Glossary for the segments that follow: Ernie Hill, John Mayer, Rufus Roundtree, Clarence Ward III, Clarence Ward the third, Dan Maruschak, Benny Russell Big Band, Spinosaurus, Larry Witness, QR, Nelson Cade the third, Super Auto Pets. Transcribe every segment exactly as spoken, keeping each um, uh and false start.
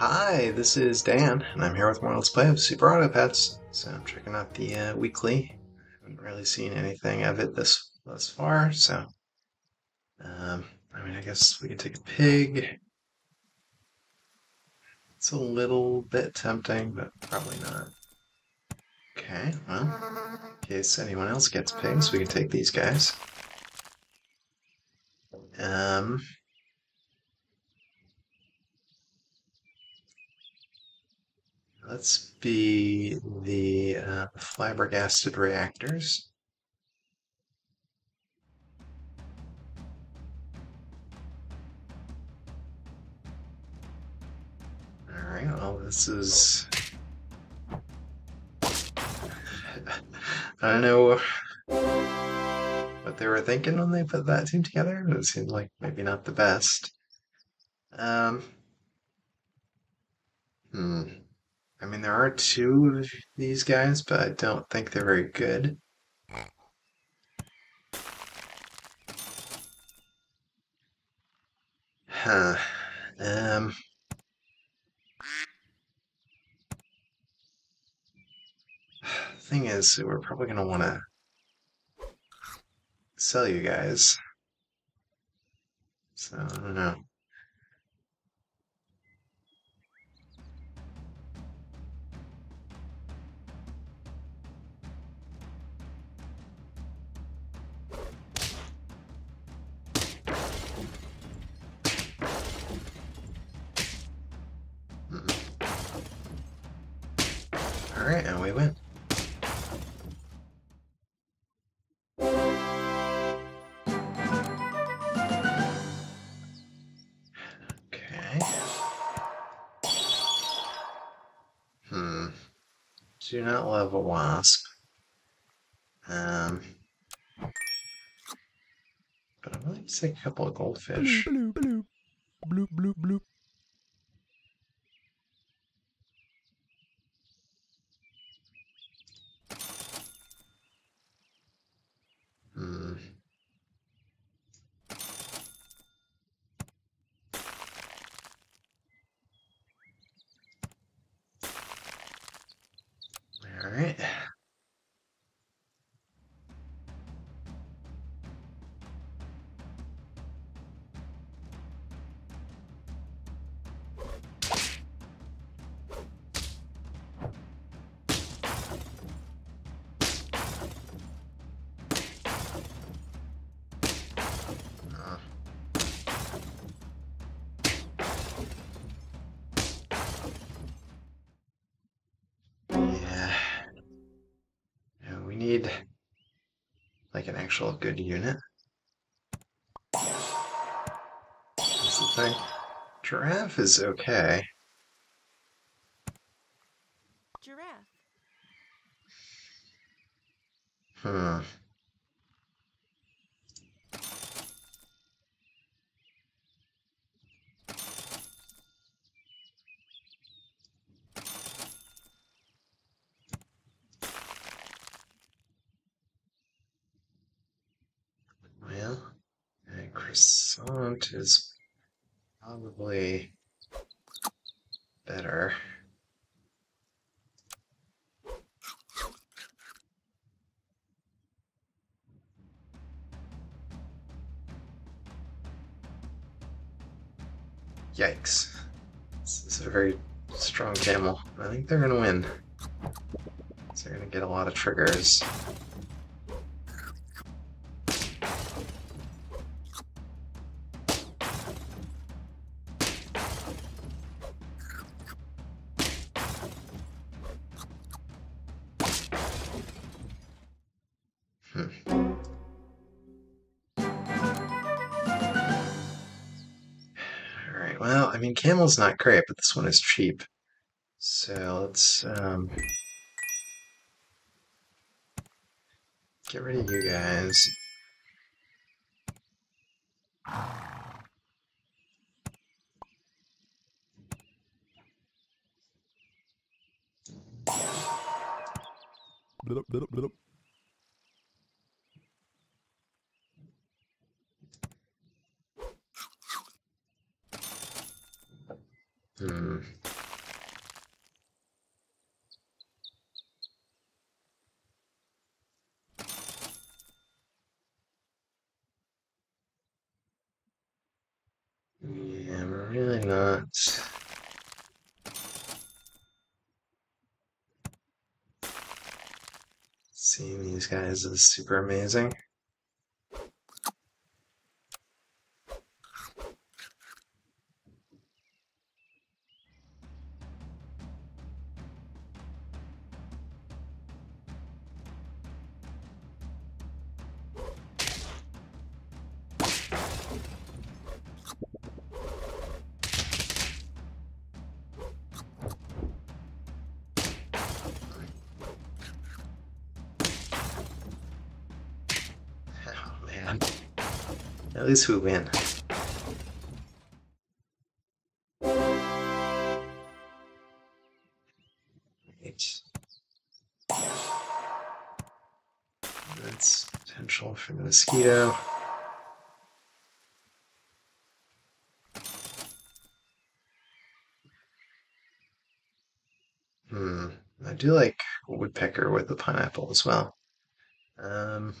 Hi, this is Dan, and I'm here with more Let's Play of Super Auto Pets. So I'm checking out the uh, weekly. I haven't really seen anything of it this thus far, so... Um, I mean, I guess we could take a pig. It's a little bit tempting, but probably not. Okay, well, in case anyone else gets pigs, we can take these guys. Um... Let's be the uh, flabbergasted reactors. Alright, well, this is... I don't know what they were thinking when they put that team together. It seemed like maybe not the best. Um... Hmm... I mean, there are two of these guys, but I don't think they're very good. Huh. Um. Thing is, we're probably gonna want to sell you guys. So, I don't know. Alright, and we win. Okay. Hmm. Do not love a wasp. Um. But I'm willing to take a couple of goldfish. Bloop, bloop, bloop, bloop, bloop. Alright. Need like an actual good unit. That's the thing. Giraffe is okay. Giraffe. Hmm. Croissant is probably better. Yikes. This is a very strong camel. I think they're gonna win. So they're gonna get a lot of triggers. Well, I mean, camel's not great, but this one is cheap. So let's um, get rid of you guys. Blit up, blit up, blit up. Hmm. got seeing these guys is super amazing. At least we win. Right. That's potential for the mosquito. Hmm. I do like woodpecker with the pineapple as well. Um.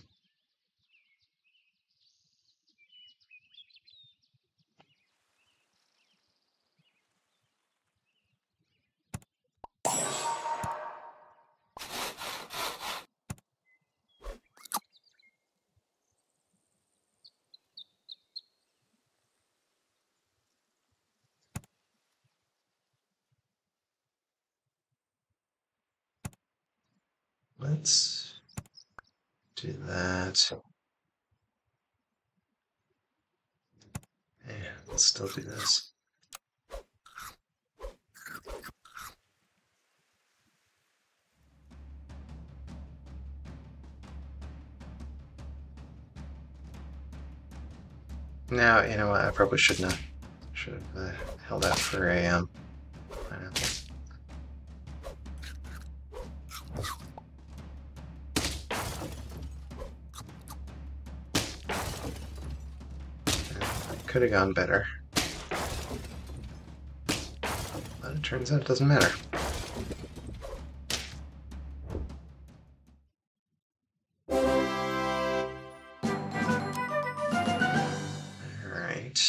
Let's do that. Yeah, let's still do this. Now, you know what? I probably should not should have uh, held out for a um. pineapple. Could have gone better, but it turns out it doesn't matter. Alright.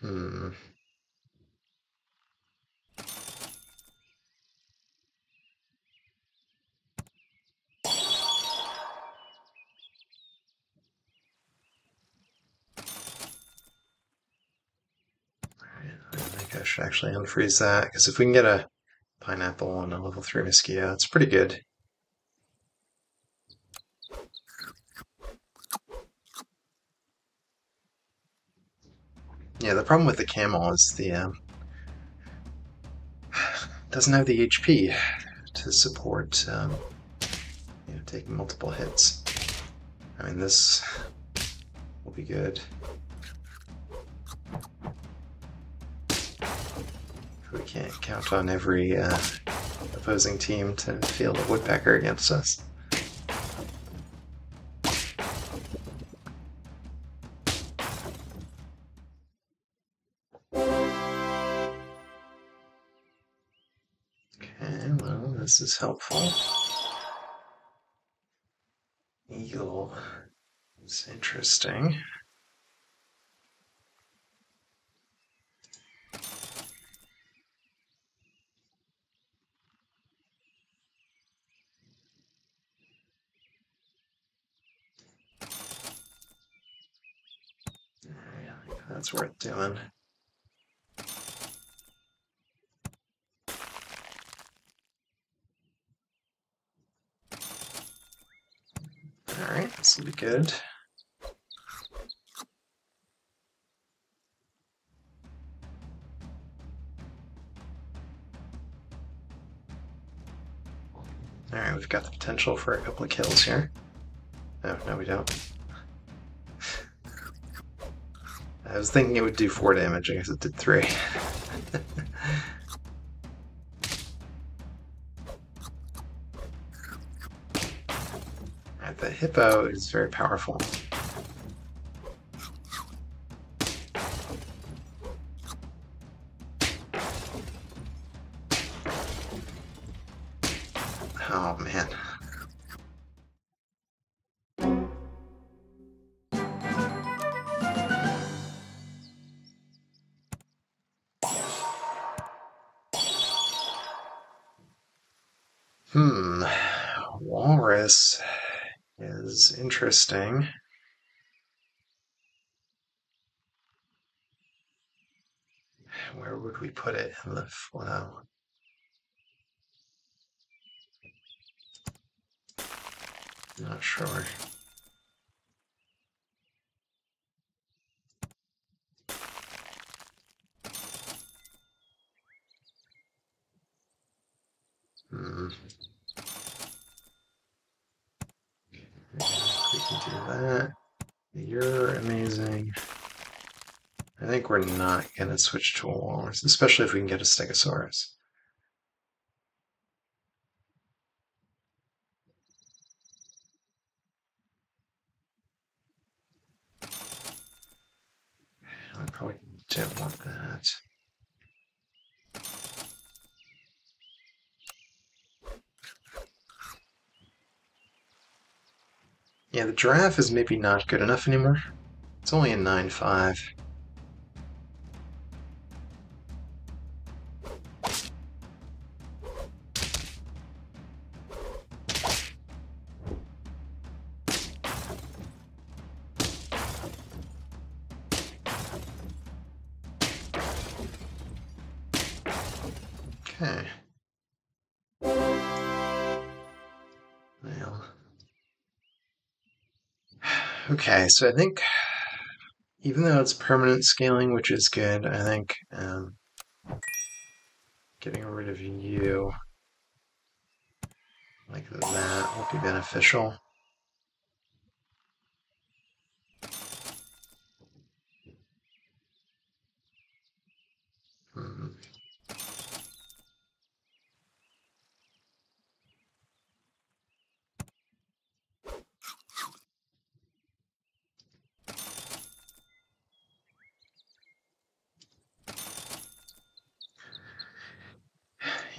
Hmm. I should actually unfreeze that, because if we can get a pineapple and a level three mosquito, it's pretty good. Yeah, the problem with the camel is the um, doesn't have the H P to support um, you know, taking multiple hits. I mean, this will be good. We can't count on every uh, opposing team to field a woodpecker against us. Okay, well, this is helpful. Eagle is interesting. That's worth doing. Alright, this will be good. Alright, we've got the potential for a couple of kills here. No, no we don't. I was thinking it would do four damage, I guess it did three. Alright, the hippo is very powerful. Oh, man. Hmm. Walrus is interesting. Where would we put it in the flow? Not sure. Hmm. We can do that. You're amazing. I think we're not going to switch to a walrus, especially if we can get a stegosaurus. I probably don't want that. Yeah, the giraffe is maybe not good enough anymore. It's only a nine point five. Okay. Well. Okay, so I think, even though it's permanent scaling, which is good, I think um, getting rid of you like that will be beneficial. Hmm.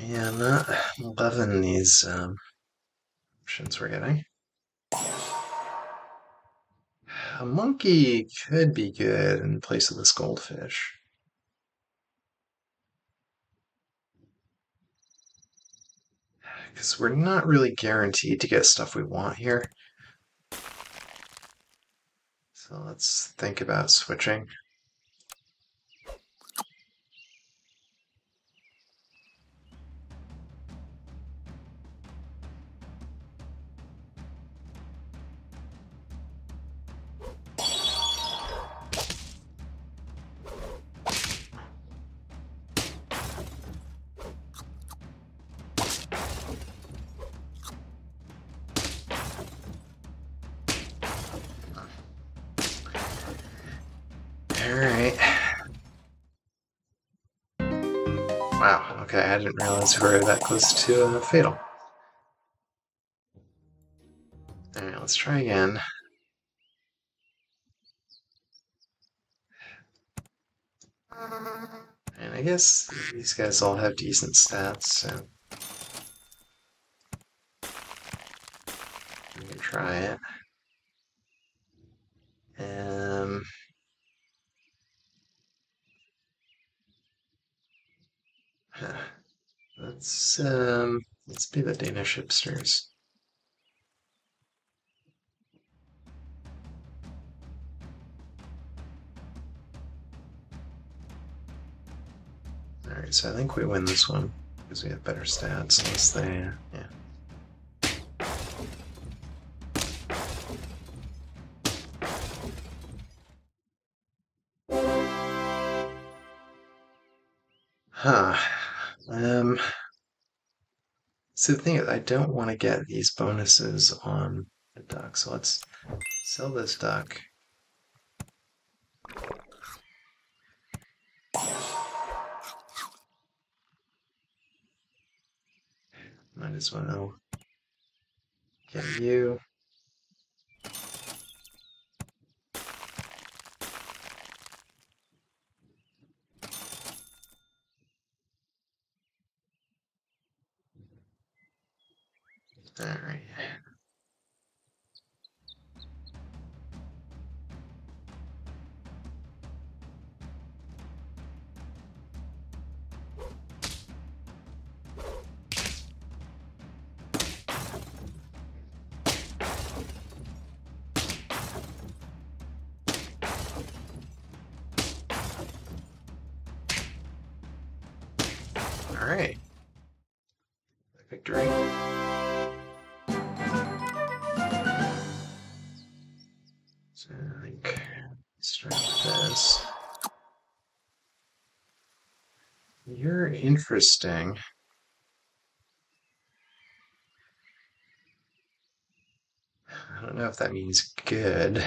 Yeah, I'm not loving these um, options we're getting. A monkey could be good in place of this goldfish. Because we're not really guaranteed to get stuff we want here. So let's think about switching. Alright. Wow, okay, I didn't realize we were that close to a fatal. Alright, let's try again. And I guess these guys all have decent stats, so we can try it. Um... Let's um let's be the Danish hipsters. Alright, so I think we win this one because we have better stats unless they uh, yeah. Huh. Um, so the thing is, I don't want to get these bonuses on the duck, so let's sell this duck. Might as well get you. that right here. Alright. Victory. So I think let's start with this. You're interesting. I don't know if that means good.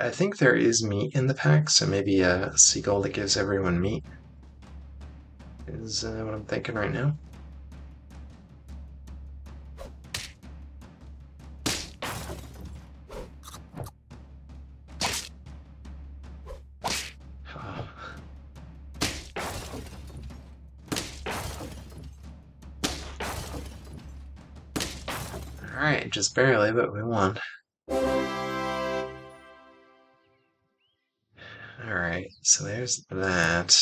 I think there is meat in the pack, so maybe a seagull that gives everyone meat is uh, what I'm thinking right now. Oh. Alright, just barely, but we won. Alright, so there's that.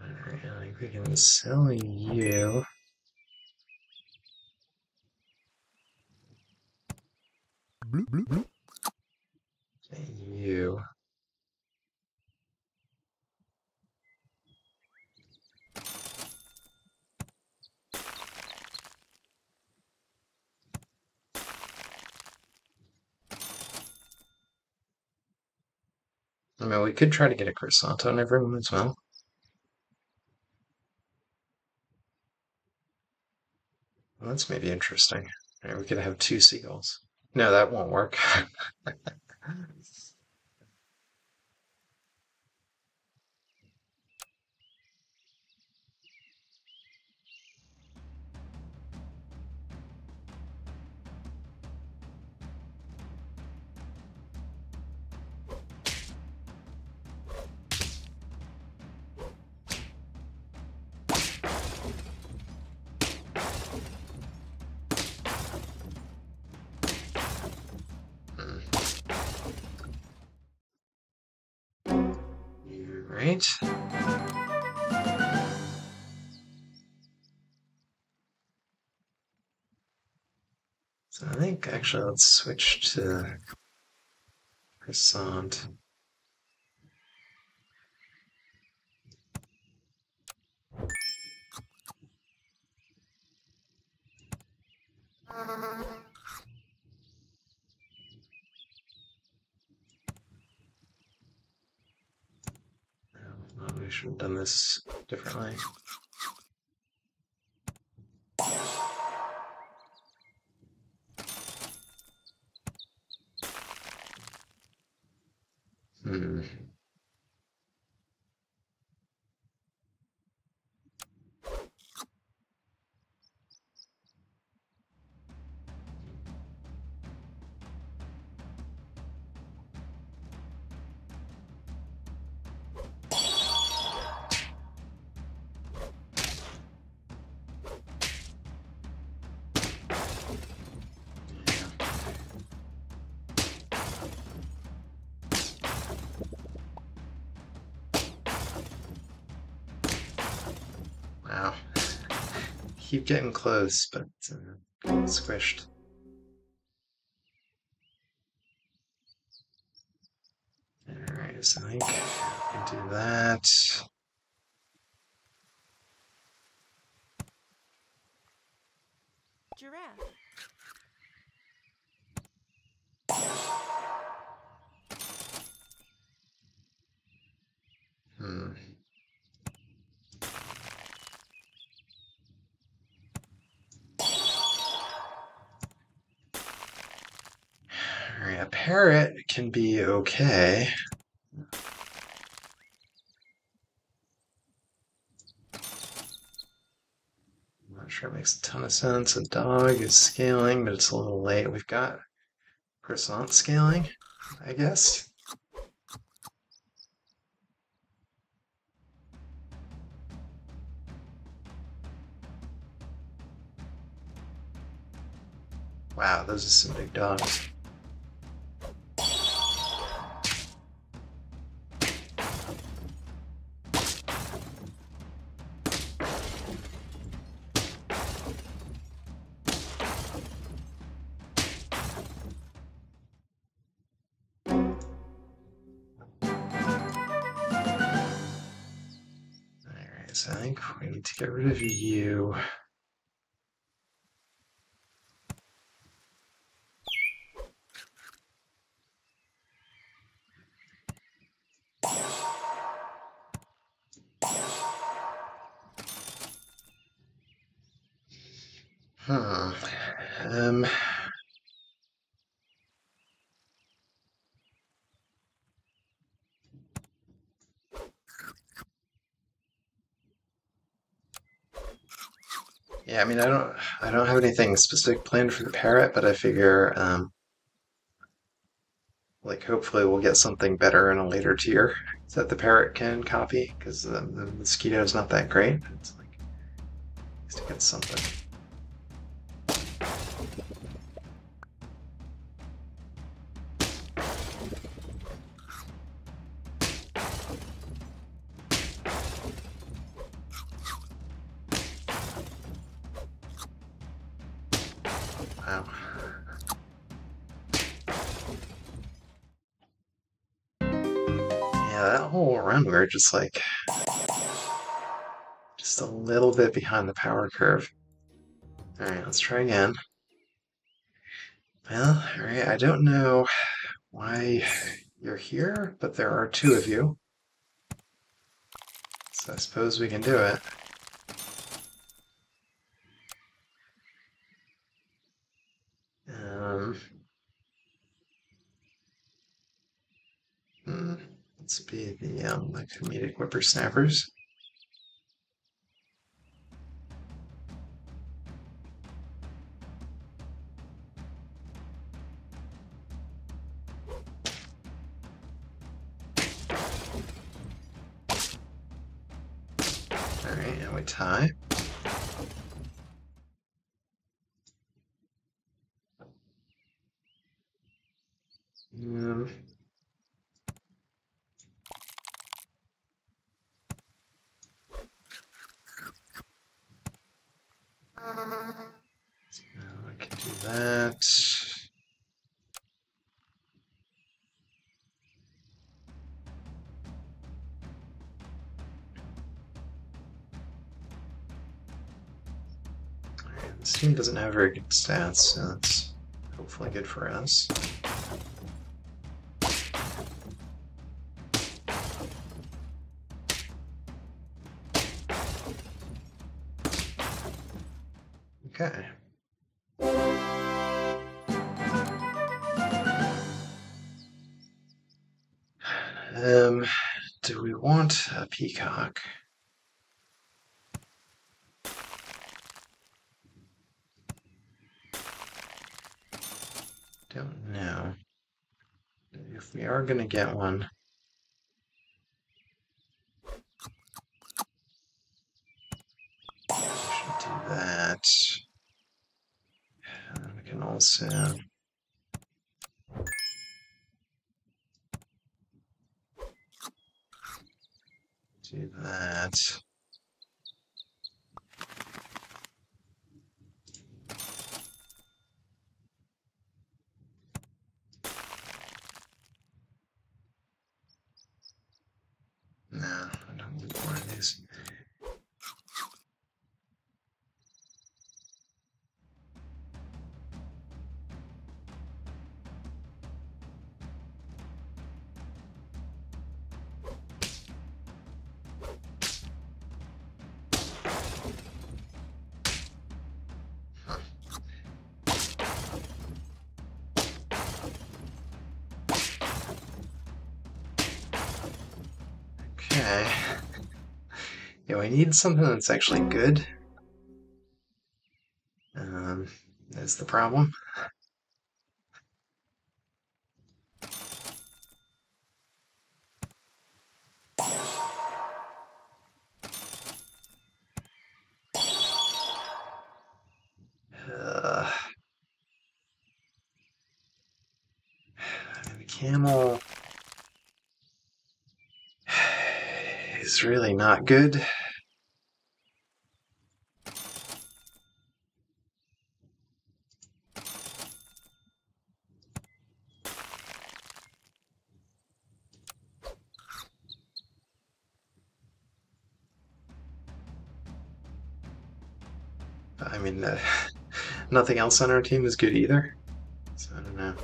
Alright, I think we can sell you. Bloop, bloop, bloop. You. I mean, we could try to get a croissant on everyone as well. Well, that's maybe interesting. All right, we could have two seagulls. No, that won't work. Right. So I think actually let's switch to croissant. I should have done this differently. Hmm. Wow. Keep getting close, but uh, getting squished. Alright, so I think I can do that. Giraffe. Hmm. a parrot can be okay. I'm not sure it makes a ton of sense. A dog is scaling, but it's a little late. We've got croissant scaling, I guess. Wow, those are some big dogs. Alright, so I think we need to get rid of you. Hmm. Um. Yeah, I mean, I don't, I don't have anything specific planned for the parrot, but I figure, um, like, hopefully we'll get something better in a later tier that the parrot can copy, because the, the mosquito is not that great. It's like, at least it gets something. Wow. Yeah, that whole run we were just like just a little bit behind the power curve. Alright, let's try again. Well, alright, I don't know why you're here, but there are two of you. So I suppose we can do it. Let's be the um, like comedic whippersnappers. All right, now we tie. Um, That. All right, this team doesn't have very good stats, so that's hopefully good for us. Okay. Um, do we want a peacock? Don't know. If we are gonna get one. We should do that. And we can also do that. No, I don't need more of these. Okay. You know, I need something that's actually good. Um, that's the problem. Uh, the camel is really not good. I mean, uh, nothing else on our team is good either, so I don't know.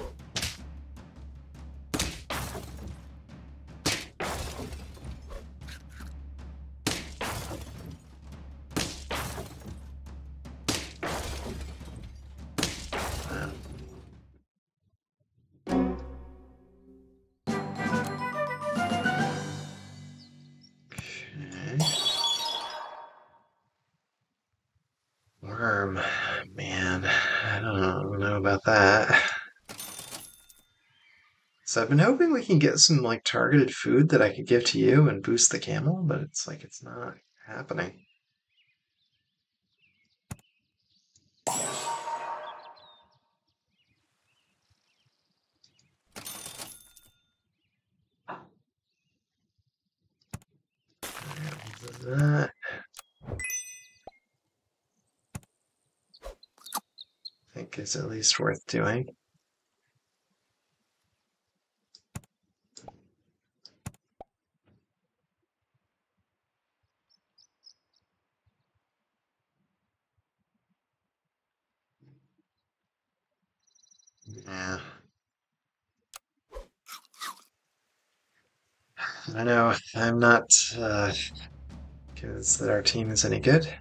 So I've been hoping we can get some like targeted food that I could give to you and boost the camel, but it's like it's not happening. That. I think it's at least worth doing. Yeah. I know, I'm not uh, convinced that our team is any good.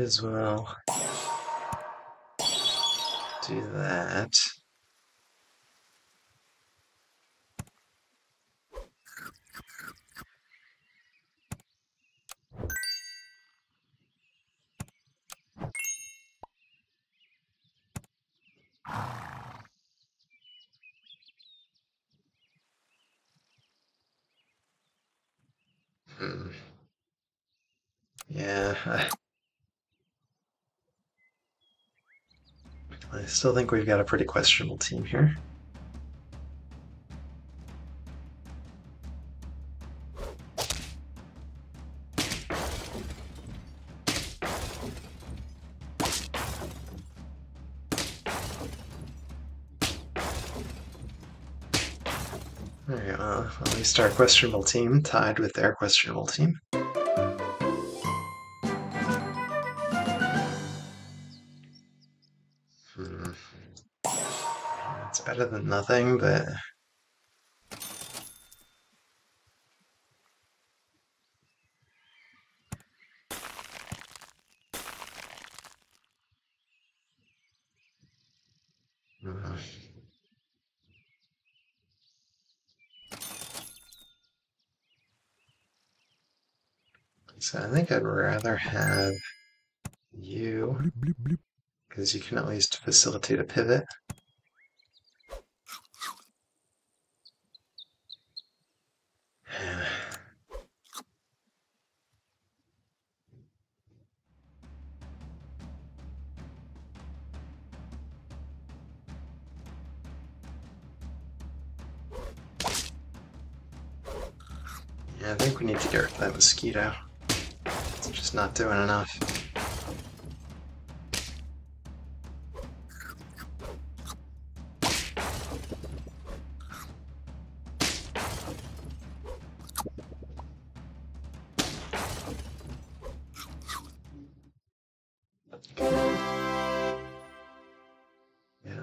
As well, do that. Hmm. Yeah. I I still think we've got a pretty questionable team here. All right, well, at least our questionable team tied with their questionable team. Better than nothing, but mm-hmm. So I think I'd rather have you, because you can at least facilitate a pivot. I think we need to get rid of that mosquito. It's just not doing enough.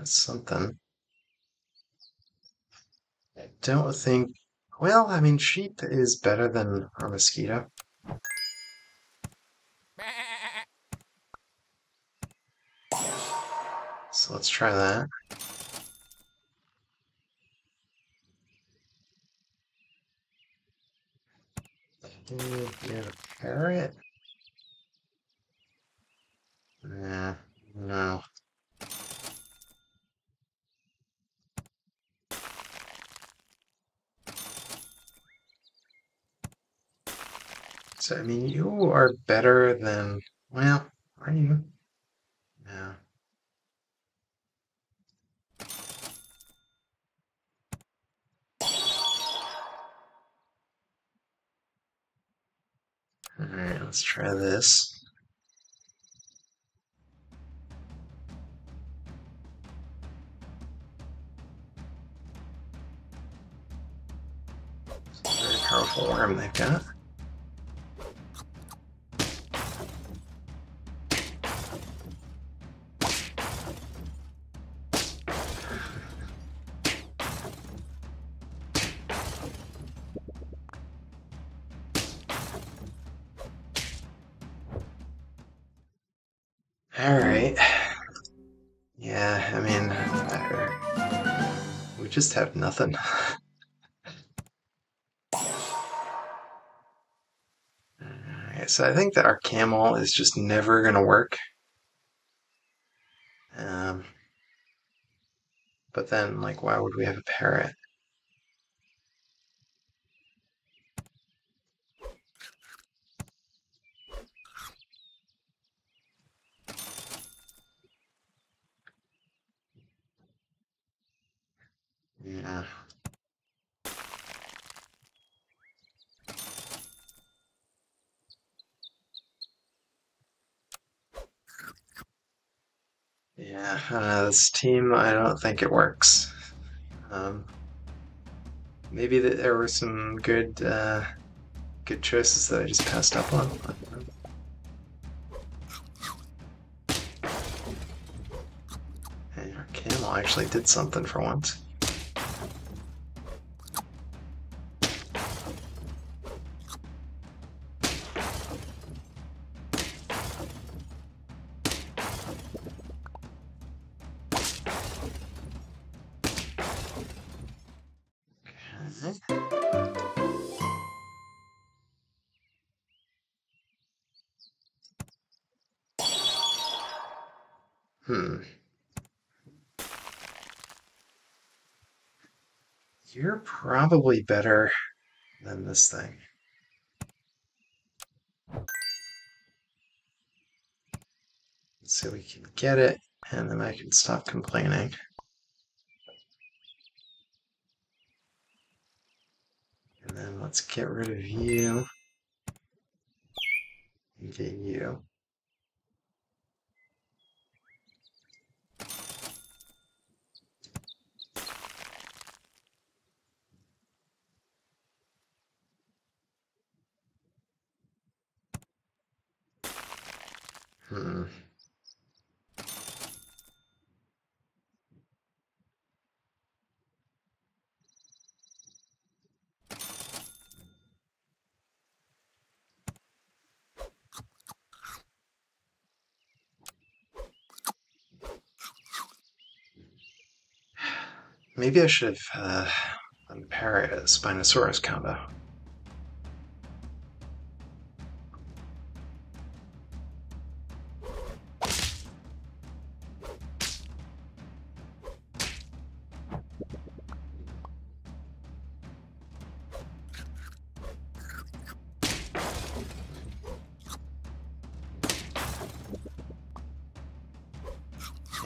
That's something. I don't think... Well, I mean, sheep is better than our mosquito. So let's try that. Get a parrot? Nah, no. So, I mean, you are better than, well, are you? No. Alright, let's try this. It's a very powerful worm they've got. Just have nothing. Alright, so I think that our camel is just never gonna work. Um, but then, like, why would we have a parrot? Yeah. Yeah, I don't know, this team, I don't think it works. Um, maybe that there were some good, uh, good choices that I just passed up on. And our camel actually did something for once. Hmm. You're probably better than this thing. So we can get it, and then I can stop complaining. And then let's get rid of you. And get you. Hmm. Maybe I should have uh, done the parrot at the Spinosaurus combo.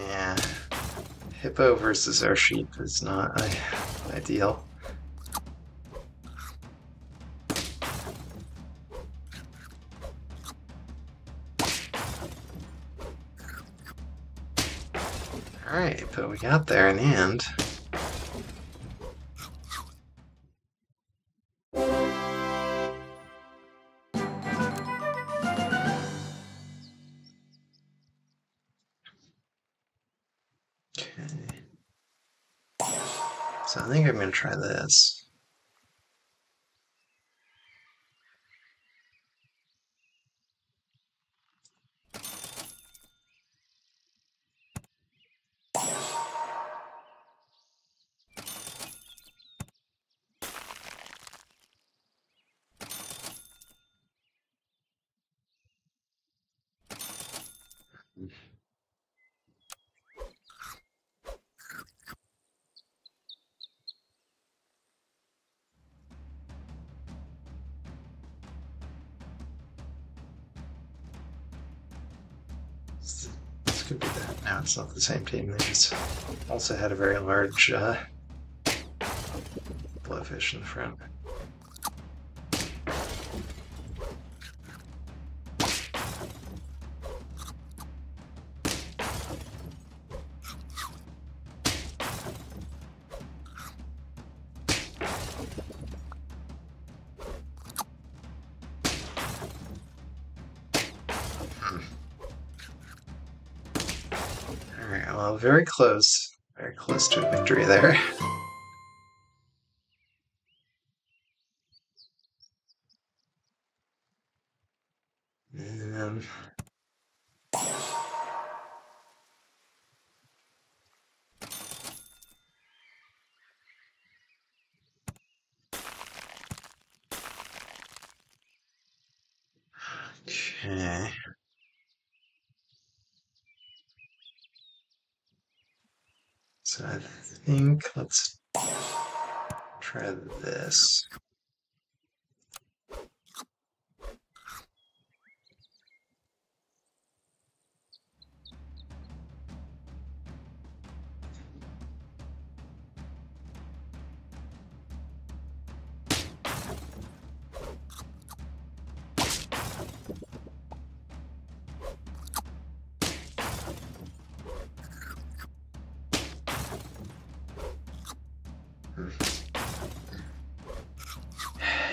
Yeah, hippo versus our sheep is not uh, ideal. Alright, but we got there in the end. Okay. So I think I'm going to try this. This could be that. No, it's not the same team. These also had a very large uh, blowfish in the front. Well, very close, very close to a victory there. And okay. So I think let's try this.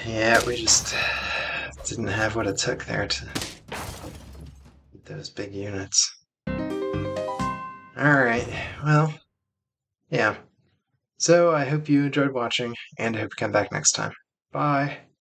Yeah, we just didn't have what it took there to get those big units. Alright, well, yeah. So I hope you enjoyed watching, and I hope you come back next time. Bye!